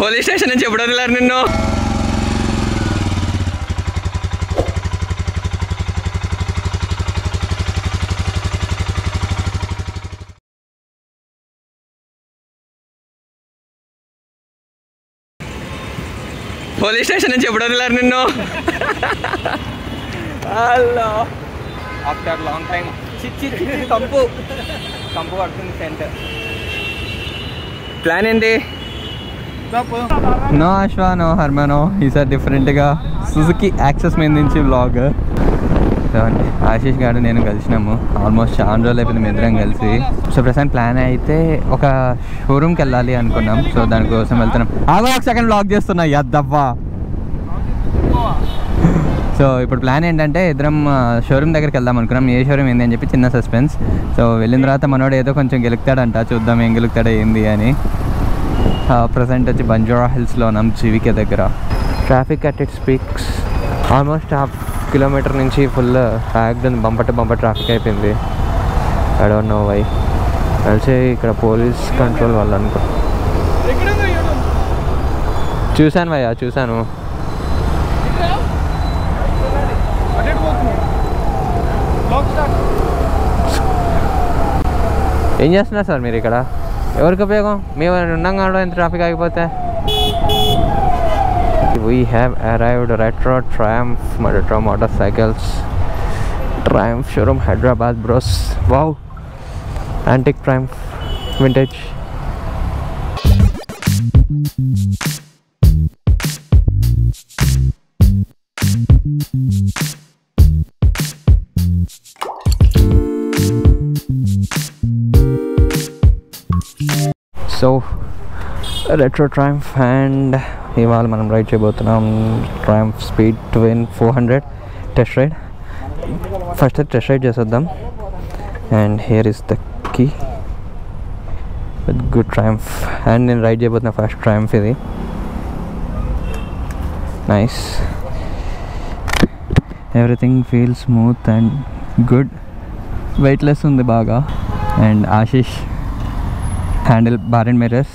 Police station నుంచి ఎప్పుడు వదిలేరు నిన్ను? పోలీస్ స్టేషన్ నుంచి ఎప్పుడు వదిలేరు నిన్ను? హలో ఆఫ్టర్ లాంగ్ టైం చిచ్చి కంపు కంపు పడుతుంది సెంటర్. ప్లాన్ ఏంటి? నో అశ్వా, నో హర్మనో, ఈసారి డిఫరెంట్గా సుజుకి యాక్సెస్ మీద నుంచి వ్లాగ్. ఆశీష్ గారు నేను కలిసినాము, ఆల్మోస్ట్ చాలా రోజులు అయిపోయింది మిద్దరం కలిసి. సో ప్రస్తుతం ప్లాన్ అయితే ఒక షోరూమ్కి వెళ్ళాలి అనుకున్నాం, సో దానికోసం వెళ్తున్నాం. అలా ఒక సెకండ్ వ్లాగ్ చేస్తున్నా యద్దవ్వా. సో ఇప్పుడు ప్లాన్ ఏంటంటే ఇద్దరం షోరూమ్ దగ్గరికి వెళ్దాం అనుకున్నాం. ఏ షోరూమ్ ఏంది అని చెప్పి చిన్న సస్పెన్స్. సో వెళ్ళిన తర్వాత మనోడు ఏదో కొంచెం గెలుకుతాడంట, చూద్దాం ఏం గెలుకుతాడో ఏంది అని. ప్రజెంట్ వచ్చి బంజారా హిల్స్లో ఉన్నాం, జీవికే దగ్గర. Traffic at its peaks, almost half kilometre నుంచి ఫుల్ యాక్ట్ ఉంది, బంపర్ ట్రాఫిక్ అయిపోయింది. ఐ డోంట్ నో వై, కలిసి ఇక్కడ పోలీస్ కంట్రోల్ వాళ్ళు అనుకో. చూశాను భయ్యా, చూశాను. ఏం చేస్తున్నారు సార్ మీరు ఇక్కడ? ఎవరికి ఉపయోగం? మేము ఉన్నాం కావడం ఎంత ట్రాఫిక్ ఆగిపోతే. We have arrived retro Triumph retro motorcycles Triumph showroom Hyderabad bros. Wow, antique Triumph vintage. So retro Triumph, and ఇవాళ మనం రైడ్ చేయబోతున్నాం Triumph Speed 400 test ride. First test ride చేసేద్దాం. And here is the key with good Triumph. And నేను ride చేయబోతున్నా first Triumph ఇది. Nice, everything feel smooth and good. Weightless ఉంది బాగా. And Ashish handle bar and mirrors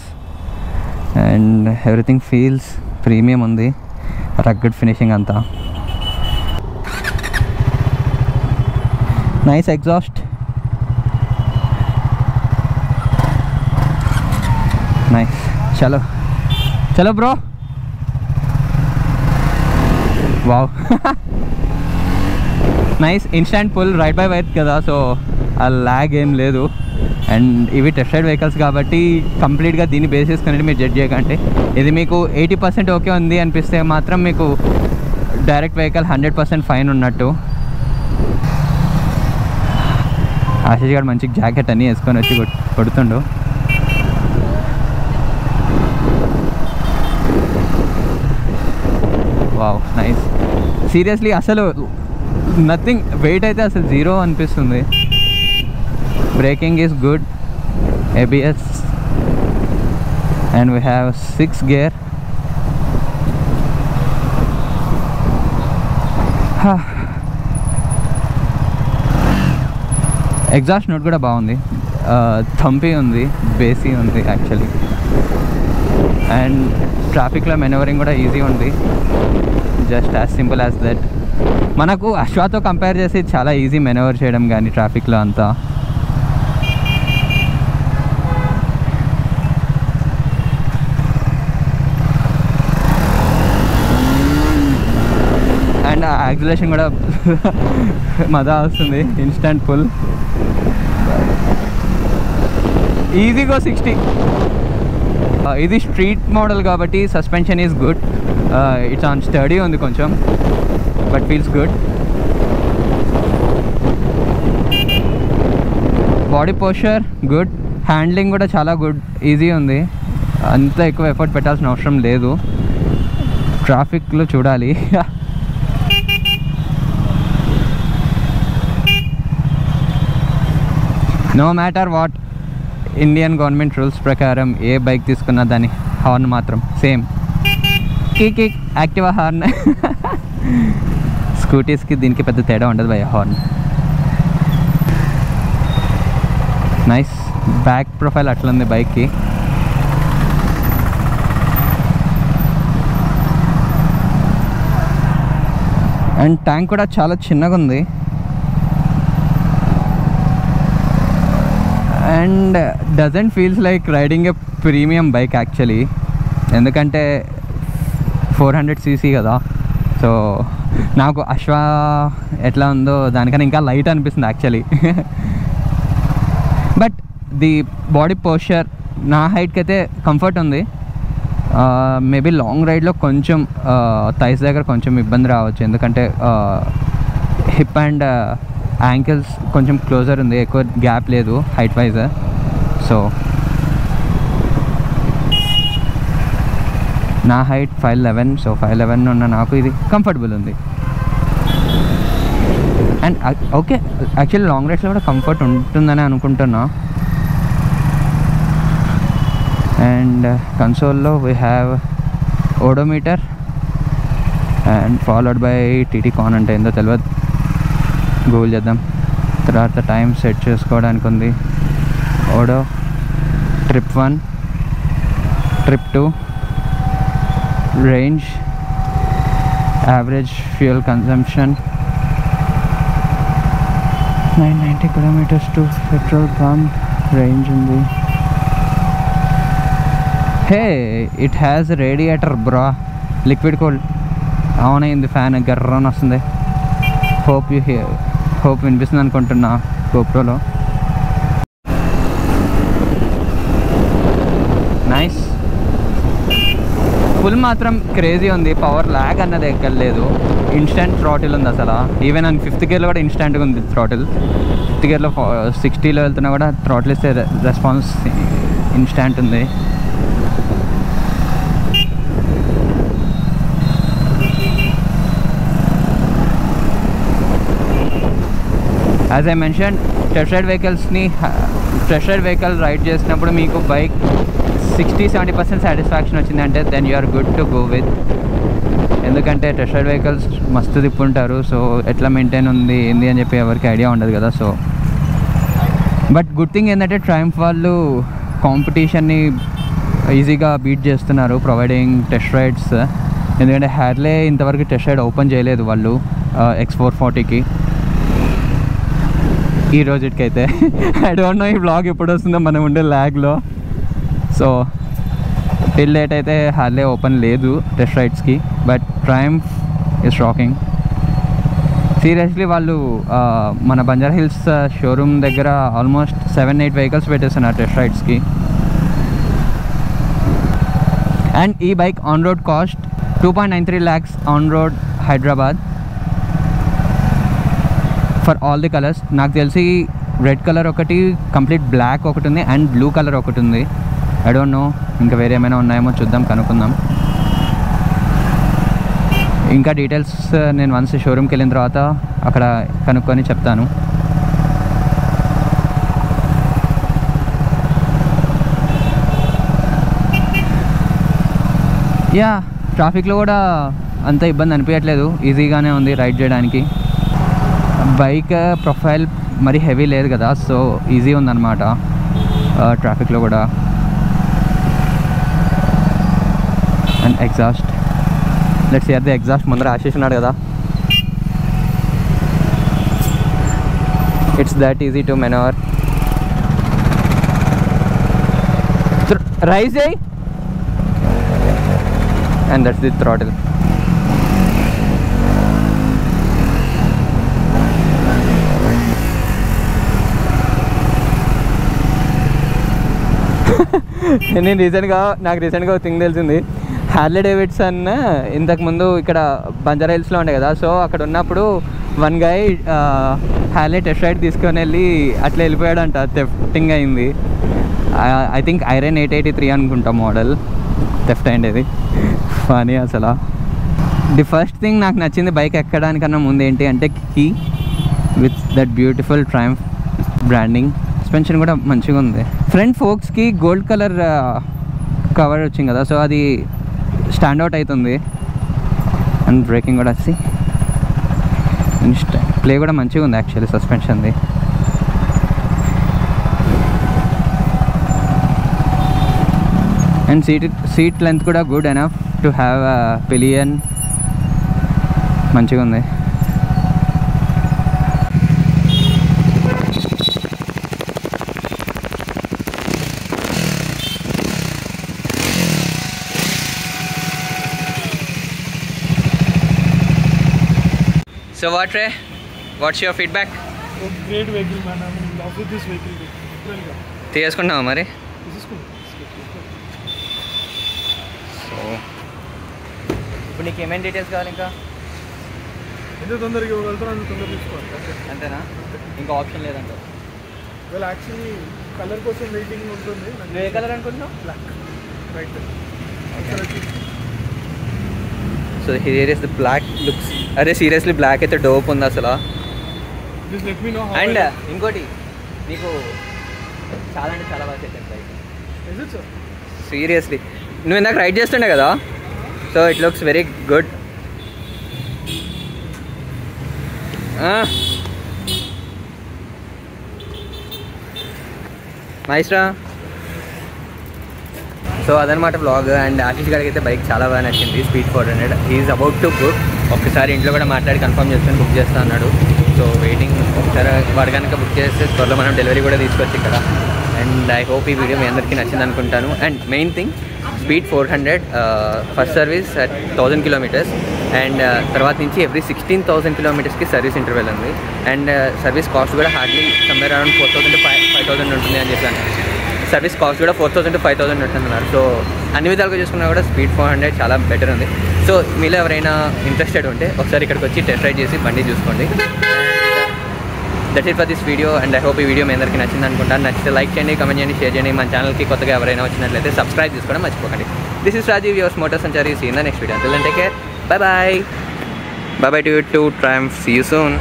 and everything feels premium ఉంది. Rugged finishing అంతా. Nice exhaust, nice. చలో చలో bro. Wow nice. Instant pull ride by wire కదా, so ఆ lag ఏం లేదు. అండ్ ఇవి టెస్టెడ్ వెహికల్స్ కాబట్టి కంప్లీట్గా దీన్ని బేస్ చేసుకుని మీరు జడ్జ్ చేయకండి. ఇది మీకు 80% ఓకే ఉంది అనిపిస్తే మాత్రం మీకు డైరెక్ట్ వెహికల్ 100% ఫైన్ ఉన్నట్టు. ఆశీష్ గారు మంచి జాకెట్ అని వేసుకొని వచ్చి కొడుతుండు. Wow nice. సీరియస్లీ అసలు నథింగ్, వెయిట్ అయితే అసలు జీరో అనిపిస్తుంది. Braking is good, ABS, and we have 6 gear. Exhaust note kuda baagundi, thumpy undi, bassy undi actually. And traffic la maneuvering kuda easy undi, just as simple as that. Manaku అశ్వాతో compare చేసి చాలా easy మెనవర్ చేయడం, కానీ ట్రాఫిక్లో అంతా. And acceleration కూడా మజా వస్తుంది, ఇన్స్టెంట్ పుల్ ఈజీగా 60. ఇది స్ట్రీట్ మోడల్ కాబట్టి suspension is good, it's on study ఉంది కొంచెం, but feels good. Body posture good, handling కూడా చాలా గుడ్, ఈజీ ఉంది. అంత ఎక్కువ ఎఫర్ట్ పెట్టాల్సిన అవసరం లేదు. ట్రాఫిక్లో చూడాలి. No matter what, Indian government rules ప్రకారం ఏ బైక్ తీసుకున్నా దాని హార్న్ మాత్రం సేమ్. Kick Activa horn. స్కూటీస్కి దీనికి పెద్ద తేడా ఉండదు by horn. Nice, back profile అట్లుంది బైక్కి. అండ్ ట్యాంక్ కూడా చాలా చిన్నగా ఉంది. And doesn't feels like riding a premium bike actually, ఎందుకంటే 400cc కదా. సో నాకు అశ్వ ఎట్లా ఉందో దానికన్నా ఇంకా లైట్ అనిపిస్తుంది actually. But the body posture నా హైట్కి అయితే కంఫర్ట్ ఉంది. మేబీ లాంగ్ రైడ్లో కొంచెం థైస్ దగ్గర కొంచెం ఇబ్బంది రావచ్చు, ఎందుకంటే హిప్ అండ్ యాంకిల్స్ కొంచెం క్లోజర్ ఉంది, ఎక్కువ గ్యాప్ లేదు హైట్ వైజ్. సో నా హైట్ 5'11", సో 5'11" ఉన్న నాకు ఇది కంఫర్టబుల్ ఉంది. అండ్ ఓకే యాక్చువల్లీ లాంగ్ రైడ్స్లో కూడా కంఫర్ట్ ఉంటుందని అనుకుంటున్నా. అండ్ కన్సోల్లో we have odometer and followed by TT కాన్, అంటే ఏందో తెలియదు, గూగుల్ చేద్దాం. తర్వాత టైం సెట్ చేసుకోవడానికి ఉంది. Odo trip 1, trip 2, range, average fuel consumption 990 kilometers to petrol pump, range in the hey it has a radiator bro, liquid cold on in the fan garran vastundi. Hope you hear, hope vinpistundi anukuntunna GoPro lo. Nice. Full మాత్రం crazy ఉంది, power lag అన్నది ఎక్కడ లేదు, instant throttle ఉంది అసలు. Even and 5th gearలో కూడా ఇన్స్టెంట్గా ఉంది థ్రాటిల్. 5th gearలో 60లో వెళ్తున్నా కూడా థ్రాటిల్ ఇస్తే రెస్పాన్స్ ఇన్స్టెంట్ ఉంది. As I mention test ride vehicle ride చేసినప్పుడు మీకు బైక్ 60-70% సాటిస్ఫాక్షన్ వచ్చిందంటే then you are good to go with, ఎందుకంటే టెస్ట్ రైడ్ వెహికల్స్ మస్తు తిప్పుంటారు. సో ఎట్లా మెయింటైన్ ఉంది ఏంది అని చెప్పి ఎవరికి ఐడియా ఉండదు కదా. సో బట్ గుడ్ థింగ్ ఏంటంటే ట్రయంఫ్ వాళ్ళు కాంపిటీషన్ని ఈజీగా బీట్ చేస్తున్నారు ప్రొవైడింగ్ టెస్ట్ రైడ్స్, ఎందుకంటే హ్యార్లే ఇంతవరకు టెస్ట్ రైడ్ ఓపెన్ చేయలేదు వాళ్ళు X440కి ఈ రోజుకైతే. ఐ డోంట్ నో ఈ బ్లాగ్ ఎప్పుడు వస్తుందో మనం ఉండే ల్యాగ్లో. సో టిల్ డేట్ అయితే హార్లీ ఓపెన్ లేదు టెస్ట్ రైడ్స్కి, but Triumph is rocking seriously. వాళ్ళు మన బంజారా హిల్స్ షోరూమ్ దగ్గర ఆల్మోస్ట్ 7-8 వెహికల్స్ పెట్టేస్తున్నారు టెస్ట్ రైడ్స్కి. అండ్ ఈ bike on road cost 2.93 lakhs on road Hyderabad for all the colours. నాకు తెలిసి రెడ్ కలర్ ఒకటి, కంప్లీట్ బ్లాక్ ఒకటి ఉంది, అండ్ బ్లూ కలర్ ఒకటి ఉంది. ఐ డోంట్ నో ఇంకా వేరే ఏమైనా ఉన్నాయేమో చూద్దాం, కనుక్కుందాం. ఇంకా డీటెయిల్స్ నేను వన్స్ షోరూమ్కి వెళ్ళిన తర్వాత అక్కడ కనుక్కొని చెప్తాను. యా ట్రాఫిక్లో కూడా అంత ఇబ్బంది అనిపించట్లేదు, ఈజీగానే ఉంది రైడ్ చేయడానికి. బైక్ ప్రొఫైల్ మరి హెవీ లేదు కదా, సో ఈజీ ఉందన్నమాట ట్రాఫిక్లో కూడా. And exhaust let's hear the exhaust. ముందర ఆశీష్ ఉన్నాడు కదా, it's that easy to manoeuvre. Rise అయ్యి అండ్ దట్స్ ది థ్రాటిల్. నేను రీసెంట్గా థింగ్ తెలిసింది, హార్లీ డేవిడ్సన్ ఇంతకుముందు ఇక్కడ బంజారా హిల్స్లో ఉండే కదా. సో అక్కడ ఉన్నప్పుడు one guy Harley test ride తీసుకొని వెళ్ళి అట్లా వెళ్ళిపోయాడంట, థెఫ్టింగ్ అయింది. ఐ థింక్ ఐరన్ 883 అనుకుంటా మోడల్, థెఫ్ట్ అయింది. ఫనీ అసలు. ది ఫస్ట్ థింగ్ నాకు నచ్చింది బైక్ ఎక్కడానికన్నా ముందు ఏంటి అంటే key with that beautiful Triumph branding. Suspension కూడా మంచిగా ఉంది. ఫ్రంట్ ఫోక్స్కి గోల్డ్ కలర్ కవర్ వచ్చింది కదా, సో అది స్టాండ్అవుట్ అవుతుంది. అండ్ బ్రేకింగ్ కూడా వచ్చి ప్లే కూడా మంచిగా ఉంది యాక్చువల్లీ సస్పెన్షన్ది. అండ్ సీట్ లెంత్ కూడా good enough to have a pillion, మంచిగా ఉంది. So what, Ray? What's your feedback? Oh, great vehicle, man. I'm in love with this vehicle. This is cool. So, you have any details? Option. Well, actually, color person waiting. What color is it? Black. Right there. Okay. So here is the black looks. Are seriously black at the dope on the sala. Just let me know how. And Ingoti, Niko Chala and Chala was at. Is it so? Seriously. No, in the right just another. So it looks very good. Nice ra. So adanamata vlog and Ashish gariki aithe bike chaala baga nachindi speed 400. He is about to book. Okkasari intlo kuda maatadi confirm chesukoni book chesta annadu. So waiting okkara vaadu ganaka book cheste tvaralo manam delivery kuda teesukochu ikkada. And I hope ee video mee andariki nachindi anukuntanu. And main thing speed 400 first service at 1000 kilometers and tarvata nunchi every 16000 kilometers ki service interval undi and service cost kuda hardly somewhere around 4000 to 5000 untundi ani cheppanu. Service cost is 4000 to 5000 untundi. So annividaluga chustunna kuda speed 400 chala better undi. So meelo evaraina interested unte okkari ikkadiki vachi test ride chesi bandi chuskondi. That's it for this video and I hope ee video mee andariki nachindi anukuntaru. Nachitte like cheyandi, comment cheyandi, share cheyandi. Man channel ki kottaga evaraina vachinatlayite subscribe chesukodan marchipokandi. This is Rajiv, your Motosanchari. See you in the next video. Until then, take care. Bye bye. Bye bye to you too. Triumph. See you soon.